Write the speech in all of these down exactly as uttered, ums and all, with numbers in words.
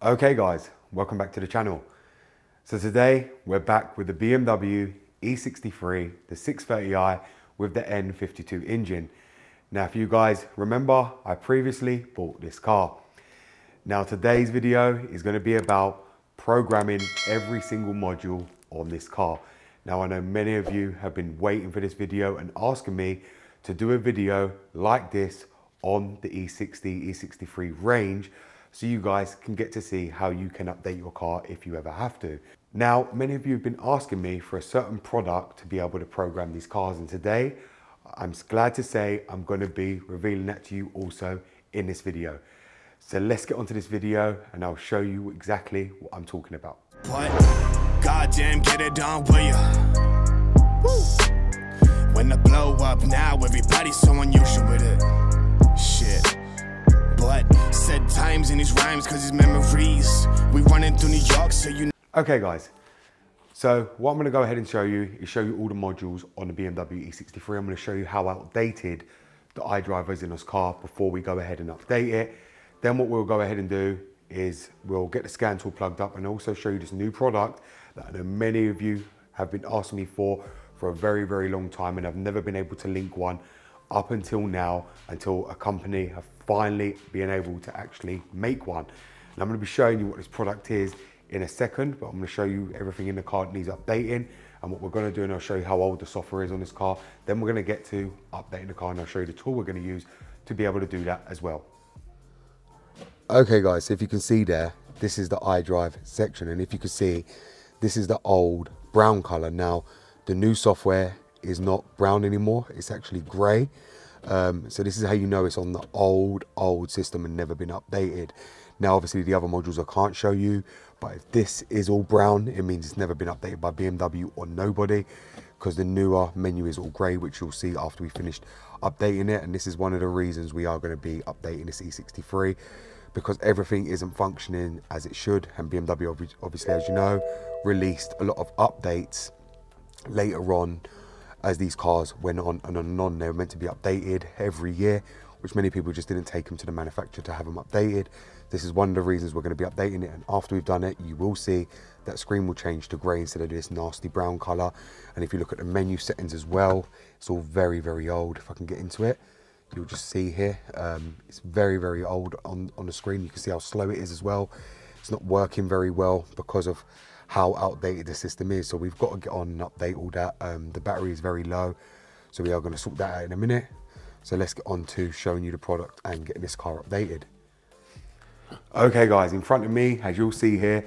Okay guys, welcome back to the channel. So today we're back with the B M W E sixty-three, the six thirty i with the N fifty-two engine. Now if you guys remember, I previously bought this car. Now today's video is going to be about programming every single module on this car. Now I know many of you have been waiting for this video and asking me to do a video like this on the E sixty, E sixty-three range, so you guys can get to see how you can update your car if you ever have to. Now, many of you have been asking me for a certain product to be able to program these cars, and today, I'm glad to say I'm going to be revealing that to you also in this video. So let's get onto this video and I'll show you exactly what I'm talking about. What? Goddamn, get it done, will ya? Woo. When the blow up now, everybody's so unusual with it. Shit. But said times in his rhymes because his memories. We running through New York, so you know. Okay guys, so what I'm going to go ahead and show you is show you all the modules on the B M W E sixty-three. I'm going to show you how outdated the iDrive is in this car before we go ahead and update it. Then what we'll go ahead and do is we'll get the scan tool plugged up and also show you this new product that I know many of you have been asking me for for a very, very long time, and I've never been able to link one up until now, until a company have finally been able to actually make one. And I'm going to be showing you what this product is in a second, but I'm going to show you everything in the car that needs updating and what we're going to do, and I'll show you how old the software is on this car. Then we're going to get to updating the car and I'll show you the tool we're going to use to be able to do that as well. Okay guys, so if you can see there, this is the iDrive section, and if you can see, this is the old brown color. Now the new software is not brown anymore, it's actually grey. Um, so this is how you know it's on the old old system and never been updated. Now obviously the other modules I can't show you, but if this is all brown, it means it's never been updated by B M W or nobody, because the newer menu is all grey, which you'll see after we finished updating it. And this is one of the reasons we are going to be updating this E sixty-three, because everything isn't functioning as it should, and B M W obviously, as you know, released a lot of updates later on as these cars went on and on and on. They were meant to be updated every year, which many people just didn't take them to the manufacturer to have them updated. This is one of the reasons we're going to be updating it, and after we've done it, you will see that screen will change to grey instead of this nasty brown colour. And if you look at the menu settings as well, it's all very, very old. If I can get into it, you'll just see here, um, it's very, very old on, on the screen. You can see how slow it is as well. It's not working very well because of how outdated the system is. So we've got to get on and update all that. Um, the battery is very low, so we are going to sort that out in a minute. So let's get on to showing you the product and getting this car updated. Okay guys, in front of me, as you'll see here,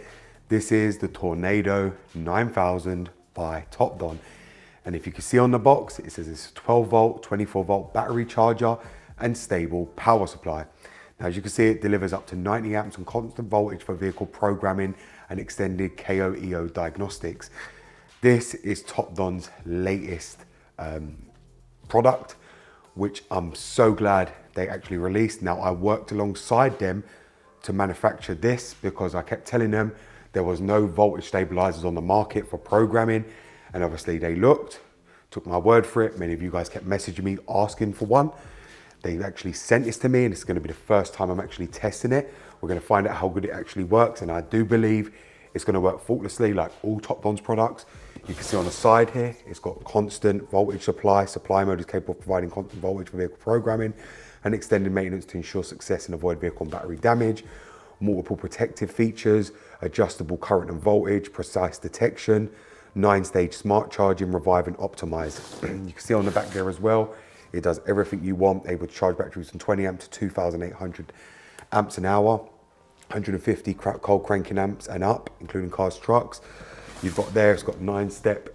this is the Tornado nine thousand by Topdon. And if you can see on the box, it says it's a twelve volt, twenty-four volt battery charger and stable power supply. Now, as you can see, it delivers up to ninety amps and constant voltage for vehicle programming and extended K O E O diagnostics. This is Topdon's latest um, product, which I'm so glad they actually released. Now, I worked alongside them to manufacture this because I kept telling them there was no voltage stabilizers on the market for programming. And obviously they looked, took my word for it. Many of you guys kept messaging me asking for one. They've actually sent this to me, and it's going to be the first time I'm actually testing it. We're going to find out how good it actually works, and I do believe it's going to work faultlessly like all Topdon's products. You can see on the side here, it's got constant voltage supply. Supply mode is capable of providing constant voltage for vehicle programming and extended maintenance to ensure success and avoid vehicle and battery damage. Multiple protective features, adjustable current and voltage, precise detection, nine-stage smart charging, revive and optimize. You can see on the back there as well, it does everything you want, able to charge batteries from twenty amps to two thousand eight hundred amps an hour, one hundred fifty cold cranking amps and up, including cars, trucks. You've got there, it's got nine step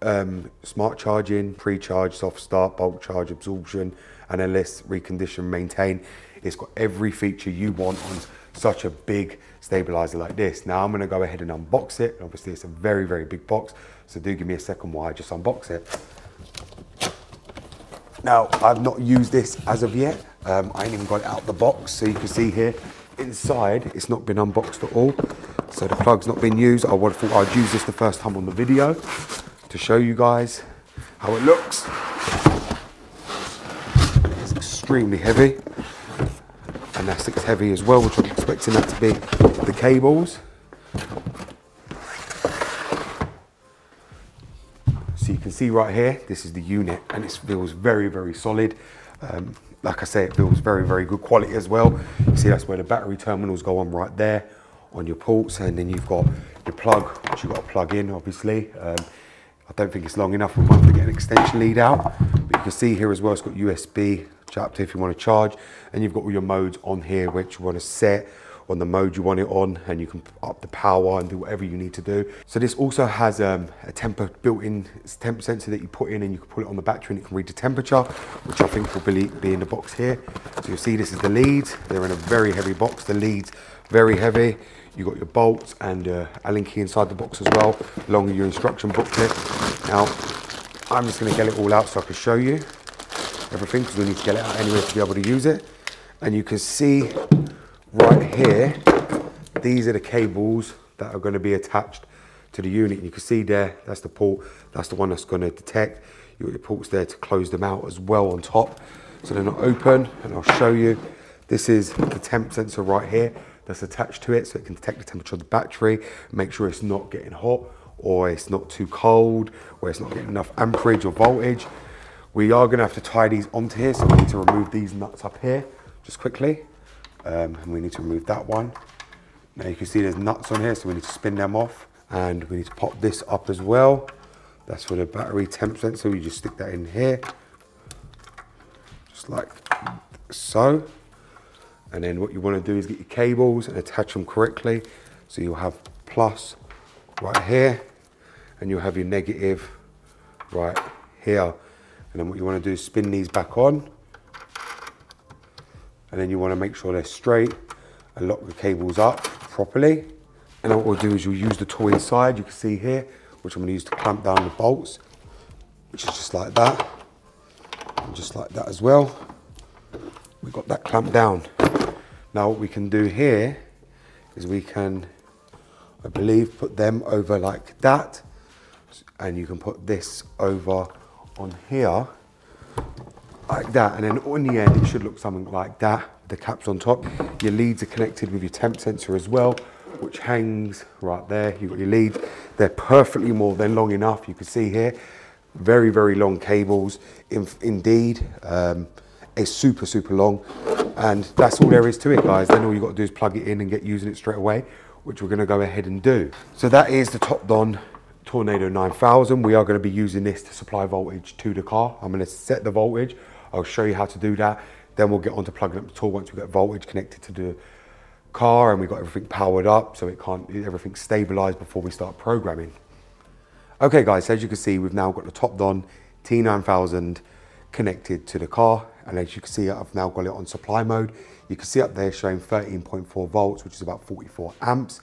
um, smart charging, pre-charge, soft start, bulk charge, absorption, N L S, recondition, maintain. It's got every feature you want on such a big stabilizer like this. Now I'm gonna go ahead and unbox it. Obviously it's a very, very big box, so do give me a second while I just unbox it. Now, I've not used this as of yet. Um, I ain't even got it out of the box. So you can see here, inside, it's not been unboxed at all. So the plug's not been used. I would have thought I'd use this the first time on the video to show you guys how it looks. It's extremely heavy. and that's six heavy as well, which I'm expecting that to be the cables. So you can see right here, this is the unit, and it feels very, very solid. Um, like I say, it feels very, very good quality as well. You see, that's where the battery terminals go on right there on your ports, and then you've got your plug, which you've got to plug in, obviously. Um, I don't think it's long enough. We'll have to get an extension lead out. But you can see here as well, it's got U S B adapter if you want to charge, and you've got all your modes on here, which you want to set on the mode you want it on, and you can up the power and do whatever you need to do. So this also has um, a temper built-in temp sensor that you put in, and you can put it on the battery and it can read the temperature, which I think will be, be in the box here. So you'll see this is the leads. They're in a very heavy box. The leads, very heavy. You've got your bolts and uh, Allen key inside the box as well, along with your instruction booklet. Now, I'm just gonna get it all out so I can show you everything, because we need to get it out anyway to be able to use it. And you can see right here, these are the cables that are going to be attached to the unit. You can see there, that's the port, that's the one that's going to detect. You've got your ports there to close them out as well on top, so they're not open. And I'll show you, this is the temp sensor right here that's attached to it, so it can detect the temperature of the battery, make sure it's not getting hot, or it's not too cold, or it's not getting enough amperage or voltage. We are going to have to tie these onto here, so we need to remove these nuts up here just quickly. Um, and we need to remove that one. Now you can see there's nuts on here, so we need to spin them off, and we need to pop this up as well. That's for the battery temp sensor. You just stick that in here, just like so. And then what you want to do is get your cables and attach them correctly. So you'll have plus right here, and you'll have your negative right here. And then what you want to do is spin these back on. And then you want to make sure they're straight and lock the cables up properly. And then what we'll do is you'll use the tool inside, you can see here, which I'm going to use to clamp down the bolts, which is just like that, and just like that as well. We've got that clamped down. Now what we can do here is we can, I believe, put them over like that, and you can put this over on here, like that. And then on the end it should look something like that. The caps on top, your leads are connected with your temp sensor as well, which hangs right there. You've got your leads, they're perfectly more than long enough. You can see here, very very long cables in, indeed um it's super super long, and that's all there is to it, guys. Then all you got to do is plug it in and get using it straight away, which we're going to go ahead and do. So that is the Topdon Tornado nine thousand. We are going to be using this to supply voltage to the car. I'm going to set the voltage. I'll show you how to do that. Then we'll get on to plugging up the tool once we get voltage connected to the car and we've got everything powered up, so it can't, everything's stabilized before we start programming. Okay guys, so as you can see, we've now got the Topdon T nine thousand connected to the car. And as you can see, I've now got it on supply mode. You can see up there showing thirteen point four volts, which is about forty-four amps.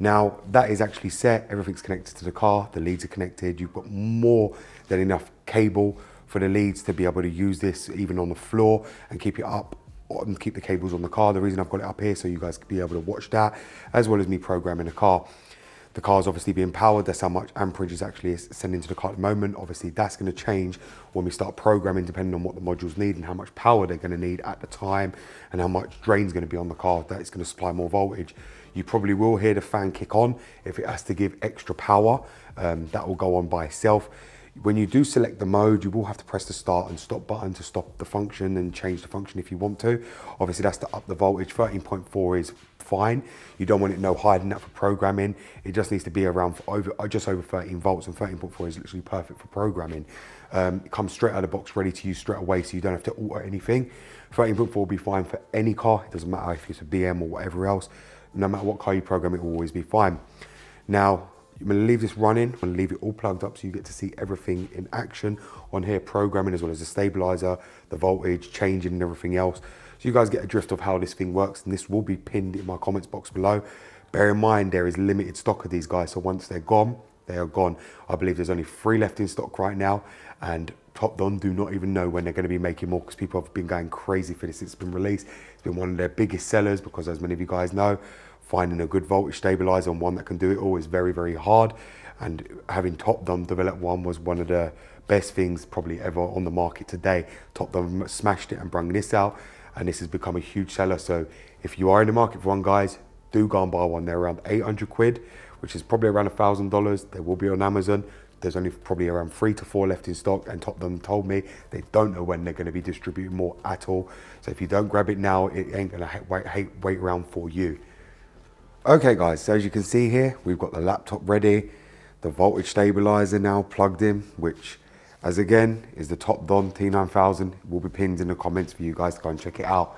Now that is actually set, everything's connected to the car, the leads are connected, you've got more than enough cable for the leads to be able to use this even on the floor and keep it up and keep the cables on the car. The reason I've got it up here so you guys can be able to watch that, as well as me programming the car. The car's obviously being powered, that's how much amperage is actually sending to the car at the moment. Obviously that's going to change when we start programming, depending on what the modules need and how much power they're going to need at the time and how much drain's going to be on the car that is going to supply more voltage. You probably will hear the fan kick on if it has to give extra power. Um, that will go on by itself. When you do select the mode, you will have to press the start and stop button to stop the function and change the function if you want to. Obviously that's to up the voltage. Thirteen point four is fine. You don't want it no higher than that for programming. It just needs to be around for over, just over thirteen volts, and thirteen point four is literally perfect for programming. Um, it comes straight out of the box, ready to use straight away, so you don't have to alter anything. thirteen point four will be fine for any car. It doesn't matter if it's a B M or whatever else. No matter what car you program, it will always be fine. Now I'm going to leave this running, I'm going to leave it all plugged up so you get to see everything in action on here, programming as well as the stabilizer, the voltage, changing and everything else. So you guys get a drift of how this thing works, and this will be pinned in my comments box below. Bear in mind there is limited stock of these guys, so once they're gone, they are gone. I believe there's only three left in stock right now, and Topdon do not even know when they're going to be making more, because people have been going crazy for this. It's been released, it's been one of their biggest sellers, because as many of you guys know, finding a good voltage stabilizer and one that can do it all is very, very hard. And having Topdon develop one was one of the best things probably ever on the market today. Topdon smashed it and brung this out. and this has become a huge seller. So if you are in the market for one, guys, do go and buy one. They're around eight hundred quid, which is probably around a thousand dollars. They will be on Amazon. There's only probably around three to four left in stock, and Topdon told me they don't know when they're going to be distributing more at all. So if you don't grab it now, it ain't going to wait, wait around for you. Okay guys, so as you can see here, we've got the laptop ready, the voltage stabilizer now plugged in, which as again is the Topdon T nine thousand. It will be pinned in the comments for you guys to go and check it out.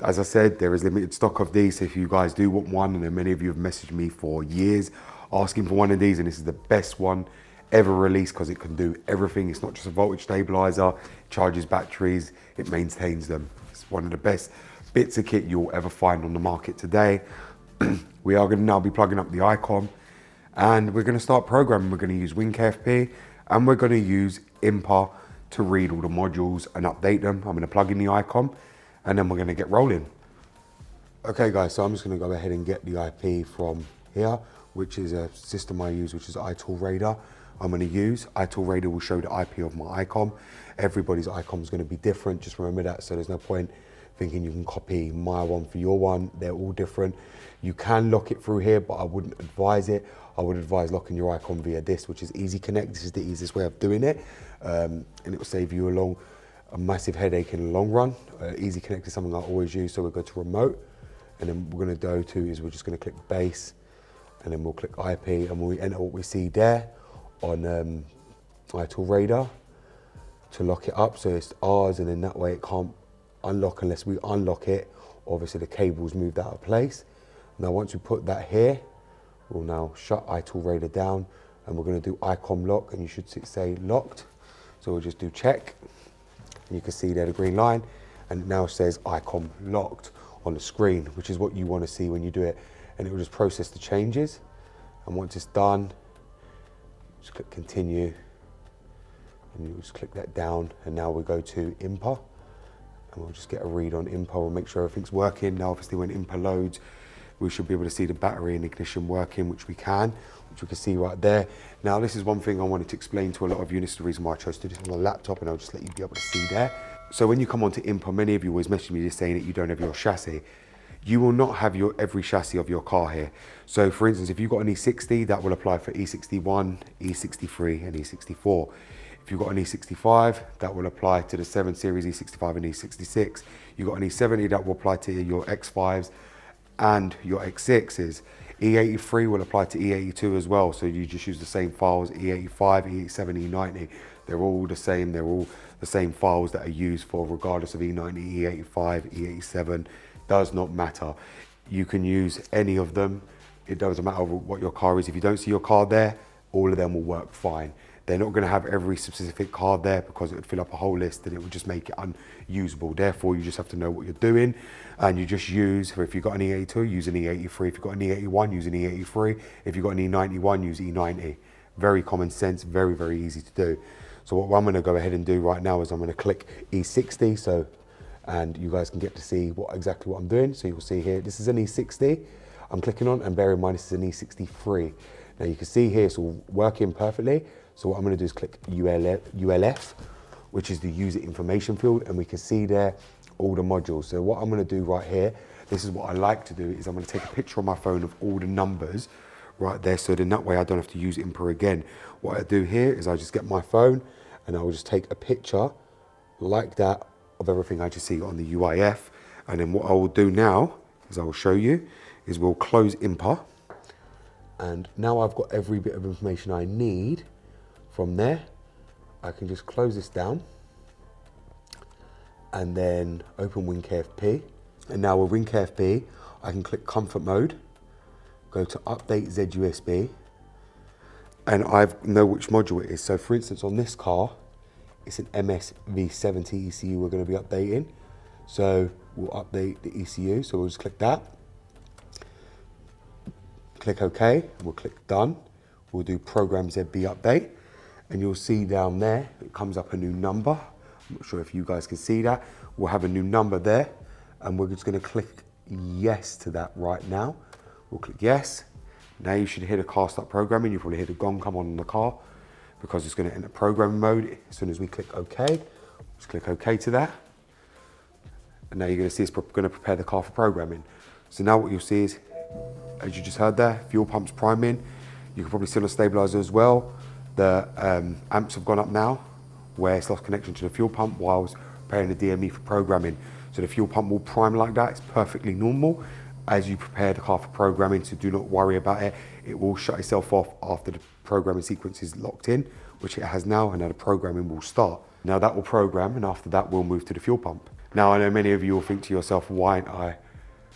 As I said, there is limited stock of these, so if you guys do want one, and many of you have messaged me for years asking for one of these, and this is the best one ever released because it can do everything. It's not just a voltage stabilizer, it charges batteries, it maintains them. It's one of the best bits of kit you'll ever find on the market today. We are going to now be plugging up the ICOM, and we're going to start programming. We're going to use WinKFP, and we're going to use I N P A to read all the modules and update them. I'm going to plug in the ICOM, and then we're going to get rolling. Okay guys, so I'm just going to go ahead and get the I P from here, which is a system I use, which is iTool Radar. I'm going to use iTool Radar will show the I P of my ICOM. Everybody's ICOM is going to be different, just remember that. So there's no point thinking you can copy my one for your one. They're all different. You can lock it through here, but I wouldn't advise it. I would advise locking your ICOM via this, which is Easy Connect. This is the easiest way of doing it, um, and it will save you a long a massive headache in the long run. Uh, Easy Connect is something I always use. So we'll go to remote, and then what we're gonna go to is we're just gonna click base, and then we'll click I P, and we'll enter what we see there on um, iTool Radar to lock it up. So it's ours, and then that way it can't unlock unless we unlock it. Obviously the cable's moved out of place. Now once we put that here, we'll now shut iTool Radar down, and we're gonna do ICOM lock, and you should say locked. So we'll just do check. You can see there the green line, and it now says ICOM locked on the screen, which is what you want to see when you do it, and it will just process the changes. And once it's done, just click continue, and you just click that down, and now we go to I N P A, and we'll just get a read on I N P A. We'll make sure everything's working. Now obviously when I N P A loads, we should be able to see the battery and ignition working, which we can, which we can see right there. Now, this is one thing I wanted to explain to a lot of you. This is the reason why I chose to do this on the laptop, and I'll just let you be able to see there. So when you come onto I N P A, many of you always message me just saying that you don't have your chassis. You will not have your every chassis of your car here. So for instance, if you've got an E sixty, that will apply for E sixty-one, E sixty-three, and E sixty-four. If you've got an E sixty-five, that will apply to the seven series, E sixty-five, and E sixty-six. You've got an E seventy, that will apply to your X fives, and your X sixes. E eighty-three will apply to E eighty-two as well, so you just use the same files, E eighty-five, E eighty-seven, E ninety. They're all the same, they're all the same files that are used for regardless of E ninety, E eighty-five, E eighty-seven, does not matter. You can use any of them, it doesn't matter what your car is. If you don't see your car there, all of them will work fine. They're not gonna have every specific car there because it would fill up a whole list and it would just make it unusable. Therefore, you just have to know what you're doing, and you just use, if you've got an E eighty-two, use an E eighty-three. If you've got an E eighty-one, use an E eighty-three. If you've got an E ninety-one, use E ninety. Very common sense, very, very easy to do. So what I'm gonna go ahead and do right now is I'm gonna click E sixty, so, and you guys can get to see what exactly what I'm doing. So you'll see here, this is an E sixty I'm clicking on, and bear in mind, this is an E sixty-three. Now you can see here, it's all working perfectly. So what I'm gonna do is click U L F, which is the user information field, and we can see there all the modules. So what I'm gonna do right here, this is what I like to do, is I'm gonna take a picture on my phone of all the numbers right there, so then that way I don't have to use I N P A again. What I do here is I just get my phone, and I will just take a picture like that of everything I just see on the U I F. And then what I will do now, is I will show you, is we'll close I N P A. And now I've got every bit of information I need. From there, I can just close this down and then open WinKFP. And now with WinKFP, I can click comfort mode, go to update Z U S B, and I know which module it is. So for instance, on this car, it's an M S V seventy E C U we're gonna be updating. So we'll update the E C U. So we'll just click that, click okay, we'll click done. We'll do program Z B update. And you'll see down there, it comes up a new number. I'm not sure if you guys can see that. We'll have a new number there, and we're just gonna click yes to that right now. We'll click yes. Now you should hear the car start programming. You'll probably hear the gong come on in the car because it's gonna enter programming mode. As soon as we click okay, just click okay to that. and now you're going to see it's going to prepare the car for programming. So now what you'll see is, as you just heard there, fuel pumps priming. You can probably see on the stabilizer as well, the um, amps have gone up now, where it's lost connection to the fuel pump whilst preparing the D M E for programming. So the fuel pump will prime like that, it's perfectly normal. As you prepare the car for programming, so do not worry about it. It will shut itself off after the programming sequence is locked in, which it has now, and now the programming will start. Now that will program, and after that we'll move to the fuel pump. Now I know many of you will think to yourself, why aren't I,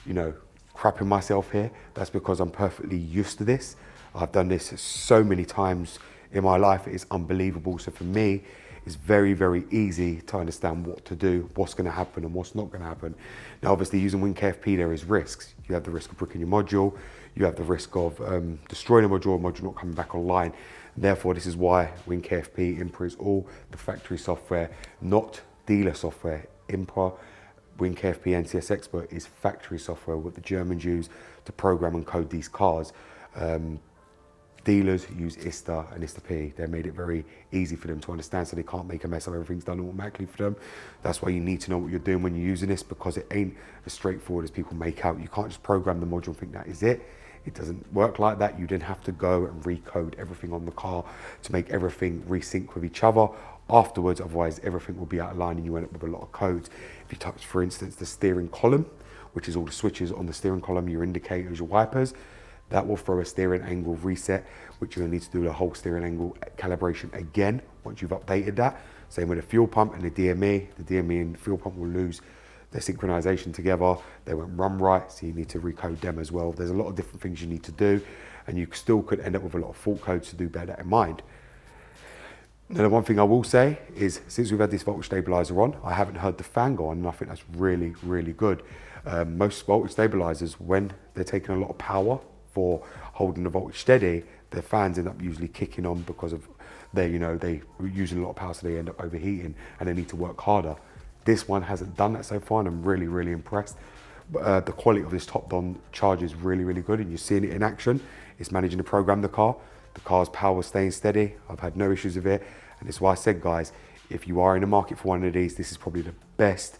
you know, crapping myself here? That's because I'm perfectly used to this. I've done this so many times in my life, it is unbelievable. So for me, it's very, very easy to understand what to do, what's gonna happen and what's not gonna happen. Now, obviously using WinKFP, there is risks. You have the risk of bricking your module, you have the risk of um, destroying a module, or module not coming back online. Therefore, this is why WinKFP I N P A is all the factory software, not dealer software. I N P A, WinKFP N C S Expert is factory software, what the Germans use to program and code these cars. Um, Dealers use ISTA and ISTA P. They made it very easy for them to understand, so they can't make a mess of everything's done automatically for them. That's why you need to know what you're doing when you're using this, because it ain't as straightforward as people make out. You can't just program the module and think that is it. It doesn't work like that. You then have to go and recode everything on the car to make everything resync with each other afterwards. Otherwise, everything will be out of line and you end up with a lot of codes. If you touch, for instance, the steering column, which is all the switches on the steering column, your indicators, your wipers, that will throw a steering angle reset, which you'll need to do the whole steering angle calibration again once you've updated that. Same with the fuel pump and the D M E. The D M E and the fuel pump will lose their synchronization together. They won't run right, so you need to recode them as well. There's a lot of different things you need to do, and you still could end up with a lot of fault codes, to do bear that in mind. Now, the one thing I will say is, since we've had this voltage stabilizer on, I haven't heard the fan go on, and I think that's really, really good. Um, most voltage stabilizers, when they're taking a lot of power, for holding the voltage steady, the fans end up usually kicking on because of they, you know, they using a lot of power, so they end up overheating and they need to work harder. This one hasn't done that so far, and I'm really, really impressed. Uh, the quality of this Topdon charge is really, really good, and you're seeing it in action. It's managing to program the car. The car's power is staying steady. I've had no issues with it, and it's why I said, guys, if you are in the market for one of these, this is probably the best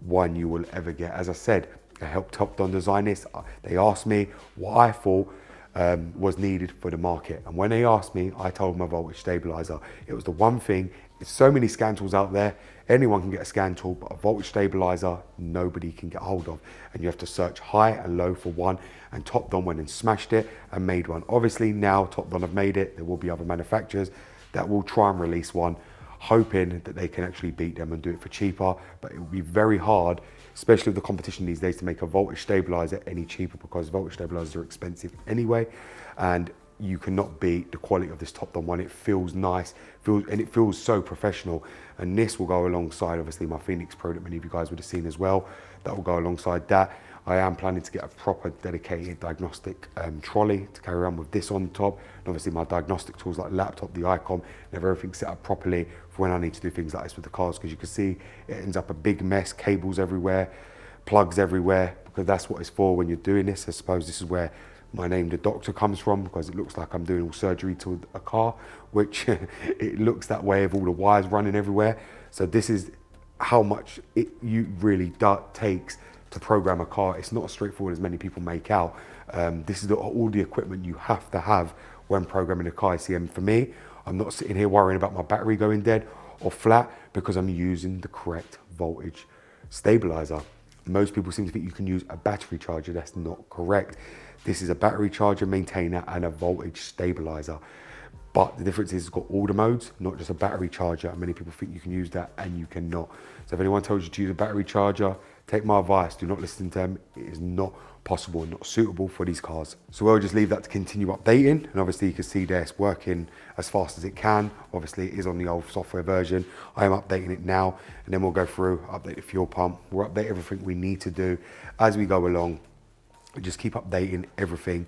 one you will ever get. As I said, I helped Topdon design this. They asked me what I thought um, was needed for the market. And when they asked me, I told them a voltage stabilizer. It was the one thing. There's so many scan tools out there. Anyone can get a scan tool, but a voltage stabilizer, nobody can get hold of. And you have to search high and low for one. And Topdon went and smashed it and made one. Obviously now Topdon have made it. There will be other manufacturers that will try and release one, hoping that they can actually beat them and do it for cheaper. But it will be very hard, especially with the competition these days, to make a voltage stabilizer any cheaper, because voltage stabilizers are expensive anyway, and you cannot beat the quality of this Topdon one. It feels nice, feels, and it feels so professional. And this will go alongside, obviously, my Phoenix Pro that many of you guys would have seen as well. That will go alongside that. I am planning to get a proper dedicated diagnostic um, trolley to carry around with this on top. And obviously my diagnostic tools like laptop, the ICOM, and have everything set up properly for when I need to do things like this with the cars, because you can see it ends up a big mess, cables everywhere, plugs everywhere, because that's what it's for when you're doing this. I suppose this is where my name, The Doctor, comes from, because it looks like I'm doing all surgery to a car, which it looks that way of all the wires running everywhere. So this is how much it you really do, takes to program a car. It's not as straightforward as many people make out. Um, this is the, all the equipment you have to have when programming a car. See, and for me, I'm not sitting here worrying about my battery going dead or flat, because I'm using the correct voltage stabilizer. Most people seem to think you can use a battery charger. That's not correct. This is a battery charger, maintainer, and a voltage stabilizer. But the difference is it's got all the modes, not just a battery charger. And many people think you can use that, and you cannot. So if anyone tells you to use a battery charger, take my advice, do not listen to them. It is not possible and not suitable for these cars. So we'll just leave that to continue updating. And obviously you can see there it's working as fast as it can. Obviously it is on the old software version. I am updating it now, and then we'll go through, update the fuel pump. We'll update everything we need to do as we go along. We just keep updating everything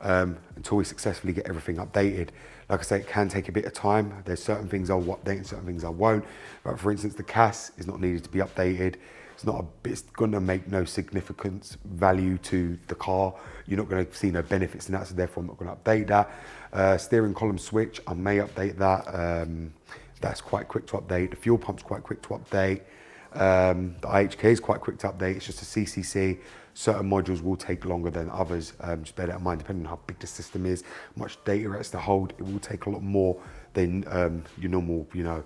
um, until we successfully get everything updated. Like I say, it can take a bit of time. There's certain things I'll update and certain things I won't. But for instance, the C A S is not needed to be updated. It's not a, it's gonna make no significant value to the car. You're not gonna see no benefits in that, so therefore I'm not gonna update that. Uh, steering column switch, I may update that. Um, that's quite quick to update. The fuel pump's quite quick to update. Um, the I H K A is quite quick to update, it's just a C C C. Certain modules will take longer than others, um, just bear that in mind, depending on how big the system is, much data it has to hold, it will take a lot more than um, your normal, you know,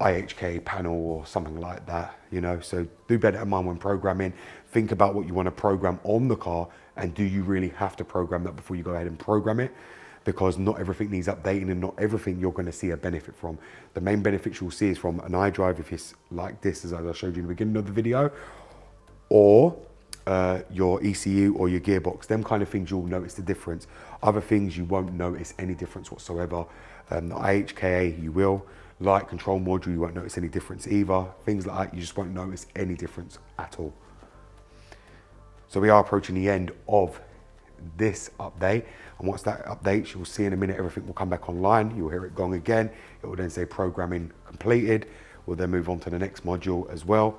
I H K A panel or something like that, you know. So do bear that in mind when programming. Think about what you want to program on the car, and do you really have to program that before you go ahead and program it? Because not everything needs updating, and not everything you're going to see a benefit from. The main benefits you'll see is from an iDrive, if it's like this, as I showed you in the beginning of the video, or uh, your E C U or your gearbox. Them kind of things you'll notice the difference. Other things you won't notice any difference whatsoever. Um, the I H K A you will. Light control module, you won't notice any difference either. Things like that, you just won't notice any difference at all. So we are approaching the end of this update, and once that updates, you'll see in a minute everything will come back online. You'll hear it gong again. It will then say programming completed. We'll then move on to the next module as well.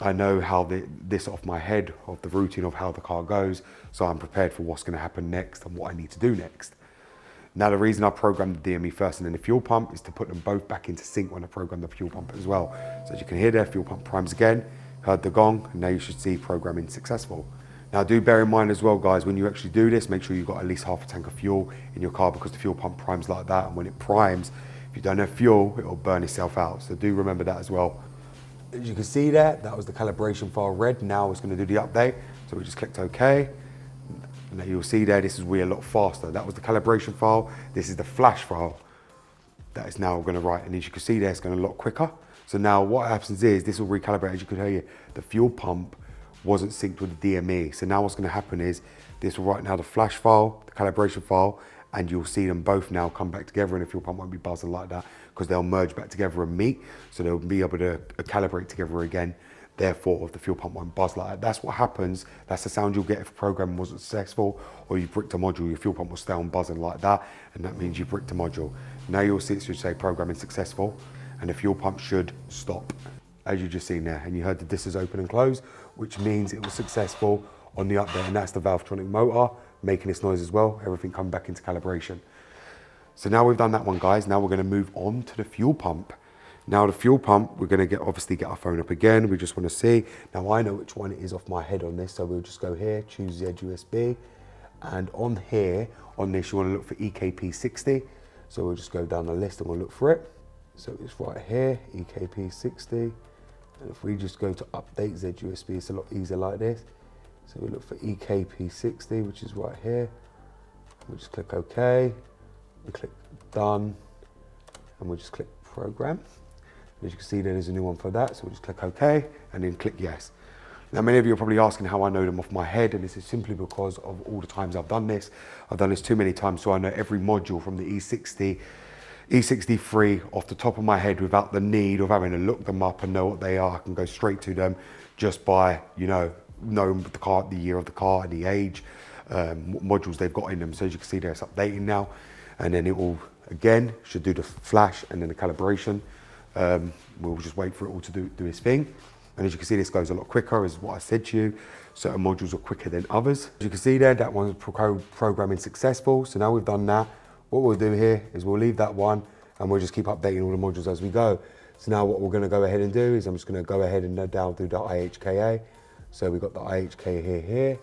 I know how the, this off my head of the routine of how the car goes, so I'm prepared for what's going to happen next and what I need to do next. Now, the reason I programmed the D M E first and then the fuel pump is to put them both back into sync when I program the fuel pump as well. So as you can hear there, fuel pump primes again, heard the gong, and now you should see programming successful. Now, do bear in mind as well, guys, when you actually do this, make sure you've got at least half a tank of fuel in your car, because the fuel pump primes like that, and when it primes, if you don't have fuel, it'll burn itself out. So do remember that as well. As you can see there, that was the calibration file red. Now it's going to do the update. So we just clicked OK. And now you'll see there, this is way a lot faster. That was the calibration file. This is the flash file that is now going to write. And as you can see there, it's going a lot quicker. So now what happens is this will recalibrate. As you can hear, the fuel pump wasn't synced with the D M E. So now what's going to happen is this will write now the flash file, the calibration file, and you'll see them both now come back together, and the fuel pump won't be buzzing like that because they'll merge back together and meet. So they'll be able to calibrate together again. Therefore, if the fuel pump won't buzz like that, that's what happens. That's the sound you'll get if the program wasn't successful, or you bricked a module, your fuel pump will stay on buzzing like that, and that means you bricked a module. Now you'll see it should say programming successful, and the fuel pump should stop, as you just seen there. And you heard the diss is open and close, which means it was successful on the update, and that's the Valvetronic motor making this noise as well, everything coming back into calibration. So now we've done that one, guys. Now we're going to move on to the fuel pump. Now the fuel pump, we're going to get obviously get our phone up again. We just want to see. Now I know which one it is off my head on this, so we'll just go here, choose the U S B, and on here, on this, you want to look for E K P sixty. So we'll just go down the list and we'll look for it. So it's right here, E K P sixty. And if we just go to update Z U S B, it's a lot easier like this. So we look for E K P sixty, which is right here. We'll just click OK. We click done, and we'll just click program. As you can see, there is a new one for that. So we'll just click OK and then click yes. Now, many of you are probably asking how I know them off my head, and this is simply because of all the times I've done this. I've done this too many times, so I know every module from the E sixty, E sixty-three off the top of my head without the need of having to look them up and know what they are. I can go straight to them just by, you know, knowing the car, the year of the car, the age, um, what modules they've got in them. So as you can see there, it's updating now. And then it will, again, should do the flash and then the calibration. Um, we'll just wait for it all to do, do its thing. And as you can see, this goes a lot quicker, is what I said to you. Certain modules are quicker than others. As you can see there, that one's pro programming successful. So now we've done that. What we'll do here is we'll leave that one, and we'll just keep updating all the modules as we go. So now what we're going to go ahead and do is I'm just going to go ahead and now do the I H K A. So we've got the I H K A here, here.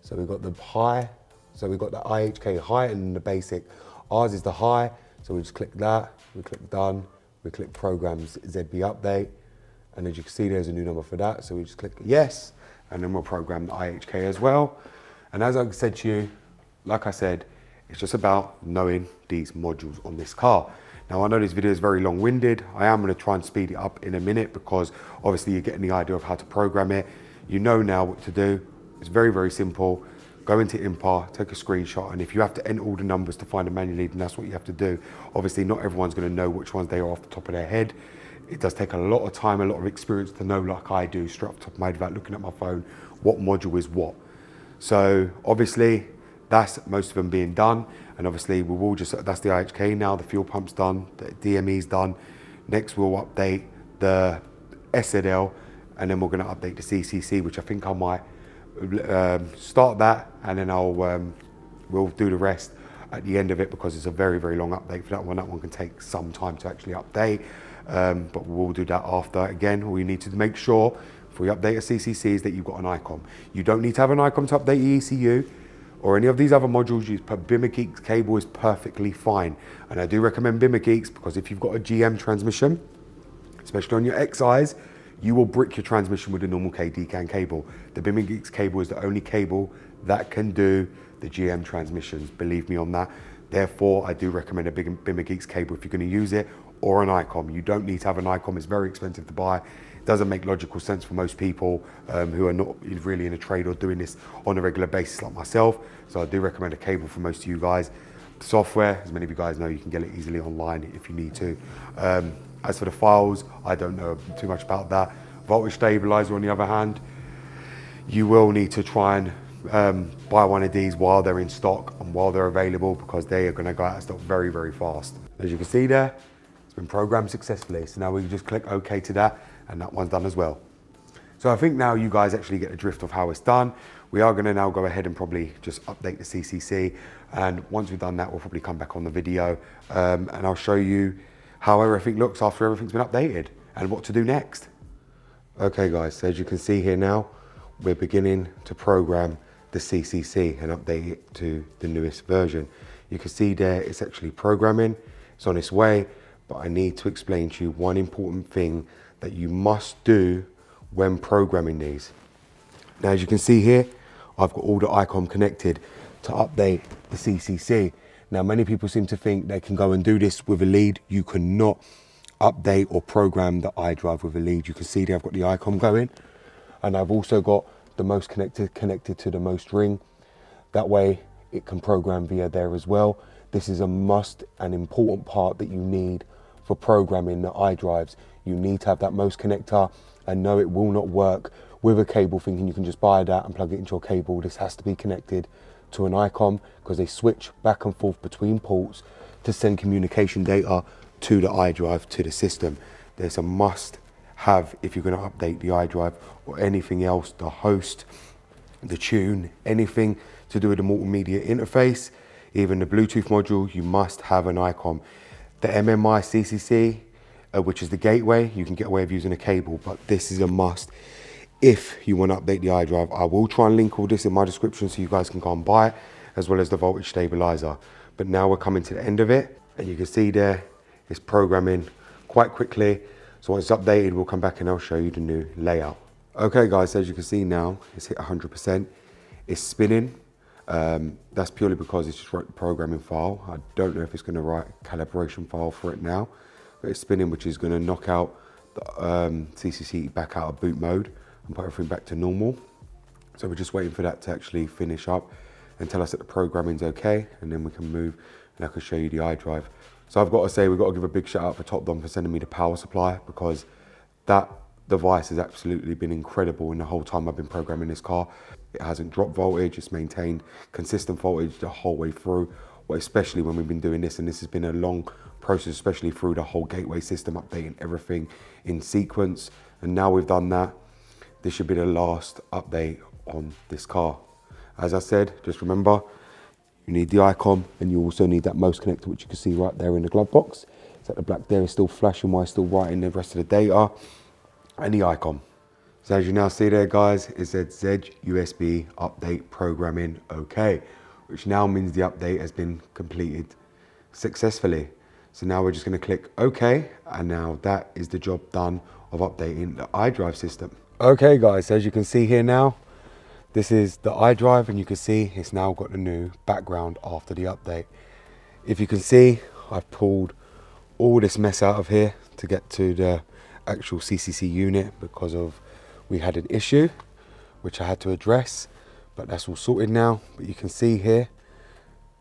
So we've got the high. So we've got the I H K high and the basic. Ours is the high. So we just click that. We click done. We click programs Z B update. And as you can see, there's a new number for that. So we just click yes. And then we'll program the I H K as well. And as I said to you, like I said, it's just about knowing these modules on this car. Now, I know this video is very long-winded. I am going to try and speed it up in a minute because obviously you're getting the idea of how to program it. You know now what to do. It's very, very simple. Go into I N P A, take a screenshot, and if you have to enter all the numbers to find them manually, then that's what you have to do. Obviously, not everyone's going to know which ones they are off the top of their head. It does take a lot of time, a lot of experience to know, like I do, straight off the top of my head without looking at my phone, what module is what. So, obviously, that's most of them being done, and obviously we will just, that's the I H K now, the fuel pump's done, the D M E's done. Next we'll update the S Z L, and then we're going to update the C C C, which I think I might um, start that, and then I'll um, we'll do the rest at the end of it because it's a very, very long update for that one. That one can take some time to actually update. um, but we'll do that after. Again, all you need to make sure before you update a C C C is that you've got an I COM. You don't need to have an I COM to update your E C U or any of these other modules. Use BimmerGeeks cable is perfectly fine, and I do recommend BimmerGeeks because if you've got a G M transmission, especially on your X Is, you will brick your transmission with a normal K D CAN cable. The BimmerGeeks cable is the only cable that can do the G M transmissions, believe me on that. Therefore, I do recommend a big BimmerGeeks cable if you're going to use it, or an I COM. You don't need to have an I COM, it's very expensive to buy. It doesn't make logical sense for most people um, who are not really in a trade or doing this on a regular basis like myself. So I do recommend a cable for most of you guys. The software, as many of you guys know, you can get it easily online if you need to. Um, as for the files, I don't know too much about that. Voltage stabilizer, on the other hand, you will need to try and um buy one of these while they're in stock and while they're available, because they are going to go out of stock very very fast. As you can see there, it's been programmed successfully, so now we just click OK to that, and that one's done as well. So I think now you guys actually get the drift of how it's done. We are going to now go ahead and probably just update the C C C, and once we've done that, we'll probably come back on the video um, and I'll show you how everything looks after everything's been updated and what to do next. Okay guys, so as you can see here now, we're beginning to program the C C C and update it to the newest version. You can see there it's actually programming, it's on its way, but I need to explain to you one important thing that you must do when programming these. Now as you can see here, I've got all the I COM connected to update the C C C. Now many people seem to think they can go and do this with a lead. You cannot update or program the iDrive with a lead. You can see there I've got the I COM going, and I've also got the MOST connected connected to the MOST ring. That way it can program via there as well. This is a must and important part that you need for programming the iDrives. You need to have that MOST connector, and no, it will not work with a cable thinking you can just buy that and plug it into your cable. This has to be connected to an I COM because they switch back and forth between ports to send communication data to the iDrive, to the system. There's a must have if you're going to update the iDrive or anything else, the host, the tune, anything to do with the multimedia interface, even the Bluetooth module, you must have an I COM. The M M I C C C, uh, which is the gateway, you can get away with using a cable, but this is a must if you want to update the iDrive. I will try and link all this in my description so you guys can go and buy it, as well as the voltage stabilizer. But now we're coming to the end of it, and you can see there it's programming quite quickly. So once it's updated, we'll come back and I'll show you the new layout. Okay guys, so as you can see now, it's hit one hundred percent. It's spinning. Um, that's purely because it's just wrote the programming file. I don't know if it's gonna write a calibration file for it now, but it's spinning, which is gonna knock out the um, C C C back out of boot mode and put everything back to normal. So we're just waiting for that to actually finish up and tell us that the programming's okay, and then we can move and I can show you the iDrive. So I've got to say, we've got to give a big shout out for Topdon for sending me the power supply, because that device has absolutely been incredible in the whole time I've been programming this car. It hasn't dropped voltage, it's maintained consistent voltage the whole way through, well, especially when we've been doing this, and this has been a long process, especially through the whole gateway system, updating everything in sequence. And now we've done that, this should be the last update on this car. As I said, just remember, you need the I COM, and you also need that MOST connector, which you can see right there in the glove box. So the black there is still flashing while it's still writing the rest of the data, and the I COM. So as you now see there guys, it said Z U S B update programming okay, which now means the update has been completed successfully. So now we're just gonna click okay, and now that is the job done of updating the iDrive system. Okay guys, so as you can see here now, this is the iDrive, and you can see it's now got the new background after the update. If you can see, I've pulled all this mess out of here to get to the actual C C C unit, because of we had an issue which I had to address, but that's all sorted now. But you can see here,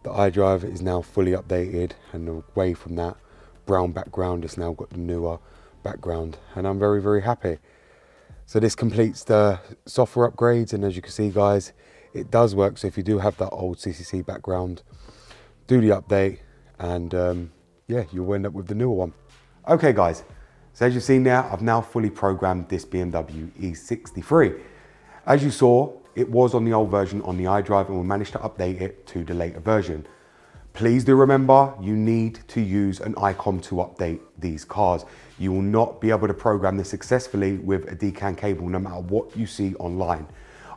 the iDrive is now fully updated, and away from that brown background, it's now got the newer background, and I'm very, very happy. So this completes the software upgrades, and as you can see guys, it does work. So if you do have that old C C C background, do the update, and um, yeah, you'll end up with the newer one. Okay guys, so as you've seen there, I've now fully programmed this B M W E sixty-three. As you saw, it was on the old version on the iDrive, and we managed to update it to the later version. Please do remember, you need to use an I COM to update these cars. You will not be able to program this successfully with a D CAN cable, no matter what you see online.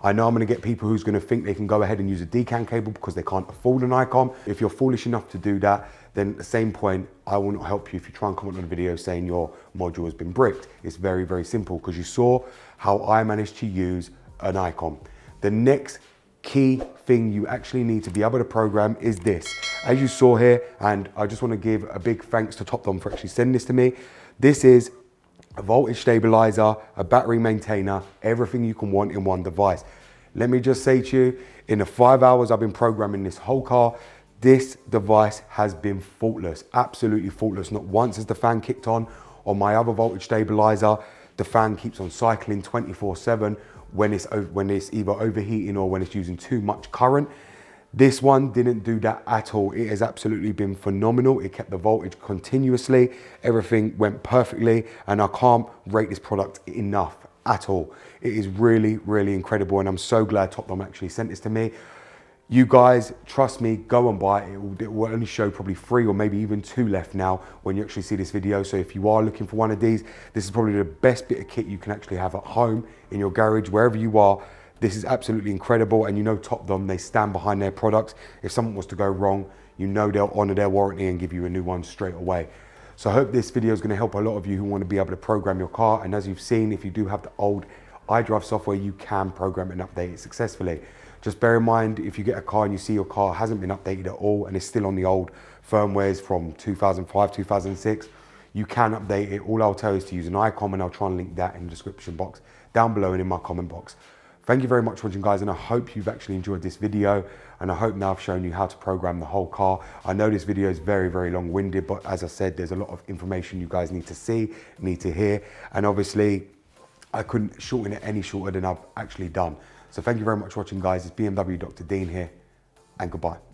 I know I'm gonna get people who's gonna think they can go ahead and use a D CAN cable because they can't afford an I COM. If you're foolish enough to do that, then at the same point, I will not help you if you try and comment on a video saying your module has been bricked. It's very, very simple, because you saw how I managed to use an I COM. The next key thing you actually need to be able to program is this. As you saw here, and I just wanna give a big thanks to Topdon for actually sending this to me. This is a voltage stabilizer, a battery maintainer, everything you can want in one device. Let me just say to you, in the five hours I've been programming this whole car, this device has been faultless, absolutely faultless. Not once has the fan kicked on. On my other voltage stabilizer, the fan keeps on cycling twenty-four seven when it's, when it's either overheating or when it's using too much current. This one didn't do that at all. It has absolutely been phenomenal. It kept the voltage continuously. Everything went perfectly, and I can't rate this product enough at all. It is really, really incredible, and I'm so glad Topdon actually sent this to me. You guys, trust me, go and buy it. It will, it will only show probably three or maybe even two left now when you actually see this video. So if you are looking for one of these, this is probably the best bit of kit you can actually have at home, in your garage, wherever you are. This is absolutely incredible, and you know Topdon, they stand behind their products. If something was to go wrong, you know they'll honor their warranty and give you a new one straight away. So I hope this video is gonna help a lot of you who wanna be able to program your car, and as you've seen, if you do have the old iDrive software, you can program and update it successfully. Just bear in mind, if you get a car and you see your car hasn't been updated at all and it's still on the old firmwares from two thousand five, two thousand six, you can update it. All I'll tell you is to use an I COM, and I'll try and link that in the description box down below and in my comment box. Thank you very much for watching, guys, and I hope you've actually enjoyed this video, and I hope now I've shown you how to program the whole car. I know this video is very, very long-winded, but as I said, there's a lot of information you guys need to see, need to hear, and obviously I couldn't shorten it any shorter than I've actually done. So thank you very much for watching, guys. It's B M W Doctor Dean here, and goodbye.